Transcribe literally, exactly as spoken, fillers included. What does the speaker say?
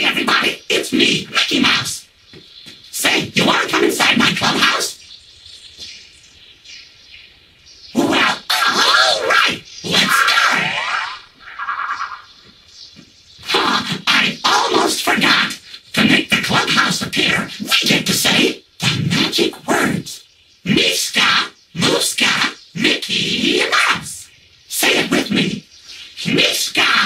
Hey everybody, it's me, Mickey Mouse. Say, you wanna come inside my clubhouse? Well, alright, let's do it! Huh, I almost forgot. To make the clubhouse appear, we get to say the magic words. Miska, Muska, Mickey Mouse. Say it with me. Miska.